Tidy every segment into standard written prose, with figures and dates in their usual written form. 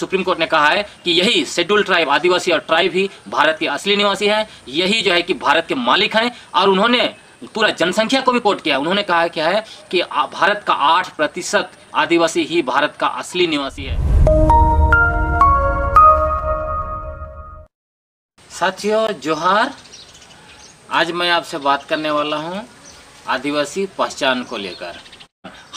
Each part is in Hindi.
सुप्रीम कोर्ट ने कहा है कि यही शेड्यूल ट्राइब, आदिवासी और ट्राइब ही भारत के असली निवासी हैं, यही जो है कि भारत के मालिक हैं। और उन्होंने पूरा जनसंख्या को भी कोट किया, उन्होंने कहा क्या है कि भारत का 8% आदिवासी ही भारत का असली निवासी है। साथियों जोहार, आज मैं आपसे बात करने वाला हूं आदिवासी पहचान को लेकर।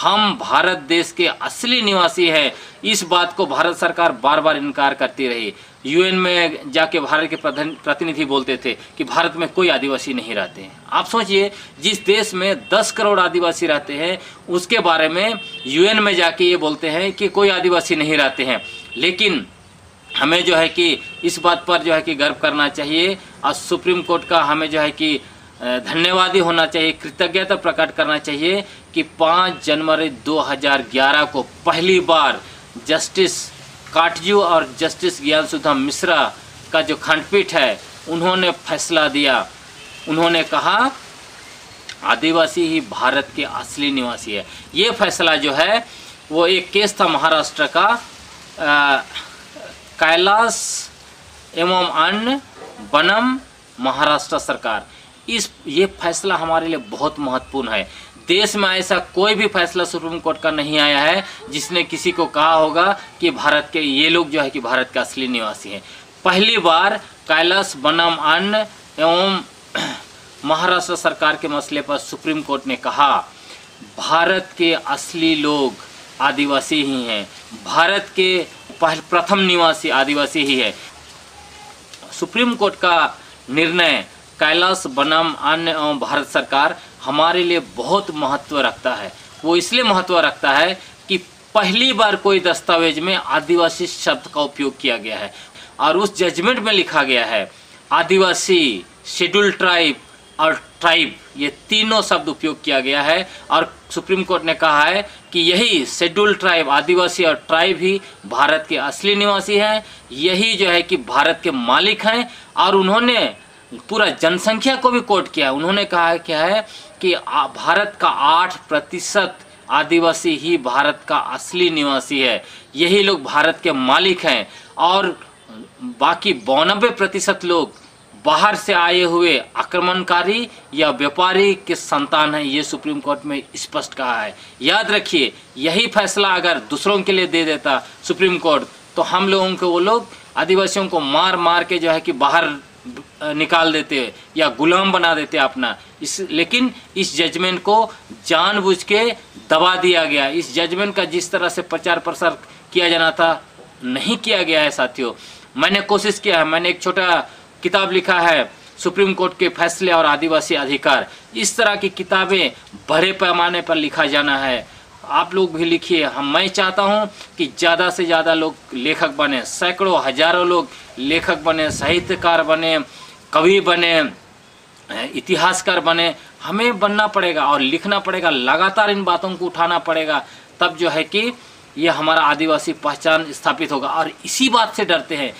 हम भारत देश के असली निवासी हैं, इस बात को भारत सरकार बार बार इनकार करती रही। यूएन में जाके भारत के प्रतिनिधि बोलते थे कि भारत में कोई आदिवासी नहीं रहते हैं। आप सोचिए, जिस देश में 10 करोड़ आदिवासी रहते हैं उसके बारे में यूएन में जाके ये बोलते हैं कि कोई आदिवासी नहीं रहते हैं। लेकिन हमें जो है कि इस बात पर जो है कि गर्व करना चाहिए और सुप्रीम कोर्ट का हमें जो है कि धन्यवादी होना चाहिए, कृतज्ञता प्रकट करना चाहिए कि 5 जनवरी 2011 को पहली बार जस्टिस काटजू और जस्टिस ज्ञान सुधा मिश्रा का जो खंडपीठ है उन्होंने फैसला दिया। उन्होंने कहा आदिवासी ही भारत के असली निवासी है। ये फैसला जो है वो एक केस था महाराष्ट्र का, कैलाश एवं अन्न बनम महाराष्ट्र सरकार। ये फैसला हमारे लिए बहुत महत्वपूर्ण है। देश में ऐसा कोई भी फैसला सुप्रीम कोर्ट का नहीं आया है जिसने किसी को कहा होगा कि भारत के ये लोग जो है कि भारत के असली निवासी हैं। पहली बार कैलाश बनाम अन्न एवं महाराष्ट्र सरकार के मसले पर सुप्रीम कोर्ट ने कहा भारत के असली लोग आदिवासी ही हैं, भारत के प्रथम निवासी आदिवासी ही है। सुप्रीम कोर्ट का निर्णय कैलाश बनाम अन्न एवं भारत सरकार हमारे लिए बहुत महत्व रखता है। वो इसलिए महत्व रखता है कि पहली बार कोई दस्तावेज में आदिवासी शब्द का उपयोग किया गया है और उस जजमेंट में लिखा गया है आदिवासी, शेड्यूल ट्राइब और ट्राइब, ये तीनों शब्द उपयोग किया गया है। और सुप्रीम कोर्ट ने कहा है कि यही शेड्यूल ट्राइब, आदिवासी और ट्राइब ही भारत के असली निवासी हैं, यही जो है कि भारत के मालिक हैं। और उन्होंने पूरा जनसंख्या को भी कोट किया, उन्होंने कहा क्या है कि भारत का 8% आदिवासी ही भारत का असली निवासी है, यही लोग भारत के मालिक हैं। और बाकी 92% लोग बाहर से आए हुए आक्रमणकारी या व्यापारी के संतान हैं, ये सुप्रीम कोर्ट में स्पष्ट कहा है। याद रखिए, यही फैसला अगर दूसरों के लिए दे देता सुप्रीम कोर्ट तो हम लोगों को, वो लोग आदिवासियों को मार मार के जो है कि बाहर निकाल देते या गुलाम बना देते अपना। लेकिन इस जजमेंट को जानबूझ के दबा दिया गया। इस जजमेंट का जिस तरह से प्रचार प्रसार किया जाना था नहीं किया गया है। साथियों मैंने कोशिश किया है, मैंने एक छोटा किताब लिखा है सुप्रीम कोर्ट के फैसले और आदिवासी अधिकार। इस तरह की किताबें बड़े पैमाने पर लिखा जाना है, आप लोग भी लिखिए। मैं चाहता हूं कि ज़्यादा से ज़्यादा लोग लेखक बने, सैकड़ों हजारों लोग लेखक बने, साहित्यकार बने, कवि बने, इतिहासकार बने। हमें बनना पड़ेगा और लिखना पड़ेगा, लगातार इन बातों को उठाना पड़ेगा, तब जो है कि ये हमारा आदिवासी पहचान स्थापित होगा। और इसी बात से डरते हैं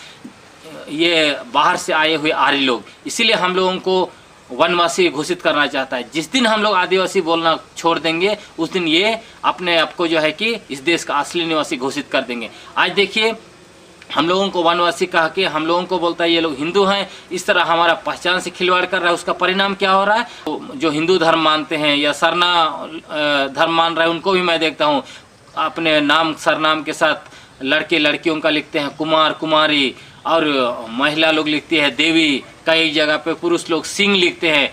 ये बाहर से आए हुए आर्य लोग, इसीलिए हम लोगों को वनवासी घोषित करना चाहता है। जिस दिन हम लोग आदिवासी बोलना छोड़ देंगे उस दिन ये अपने आप को जो है कि इस देश का असली निवासी घोषित कर देंगे। आज देखिए, हम लोगों को वनवासी कह के हम लोगों को बोलता है ये लोग हिंदू हैं। इस तरह हमारा पहचान से खिलवाड़ कर रहा है, उसका परिणाम क्या हो रहा है? जो हिंदू धर्म मानते हैं या सरना धर्म मान रहे हैं उनको भी मैं देखता हूँ अपने नाम सरनाम के साथ लड़के लड़कियों का लिखते हैं कुमार कुमारी, और महिला लोग लिखती है देवी, कई जगह पे पुरुष लोग सिंह लिखते हैं।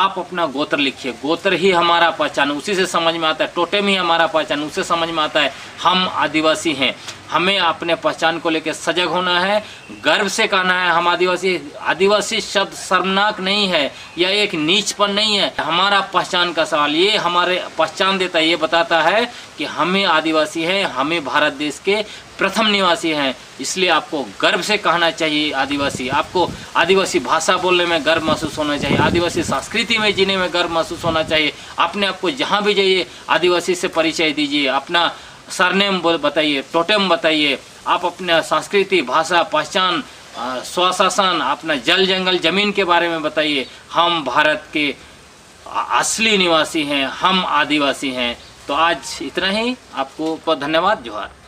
आप अपना गोत्र लिखिए, गोत्र ही हमारा पहचान, उसी से समझ में आता है, टोटेम ही हमारा पहचान, उससे समझ में आता है हम आदिवासी हैं। हमें अपने पहचान को लेकर सजग होना है, गर्व से कहना है हम आदिवासी। आदिवासी शब्द शर्मनाक नहीं है या एक नीचपन नहीं है, हमारा पहचान का सवाल, ये हमारे पहचान देता है, ये बताता है कि हमें आदिवासी हैं, हमें भारत देश के प्रथम निवासी हैं। इसलिए आपको गर्व से कहना चाहिए आदिवासी, आपको आदिवासी भाषा बोलने में गर्व महसूस होना चाहिए, आदिवासी संस्कृति में जीने में गर्व महसूस होना चाहिए। अपने आप को जहाँ भी जाइए आदिवासी से परिचय दीजिए, अपना सरनेम बताइए, टोटेम बताइए। आप अपना संस्कृति, भाषा, पहचान, स्वशासन, अपना जल जंगल जमीन के बारे में बताइए। हम भारत के असली निवासी हैं, हम आदिवासी हैं। तो आज इतना ही, आपको बहुत धन्यवाद, जोहार।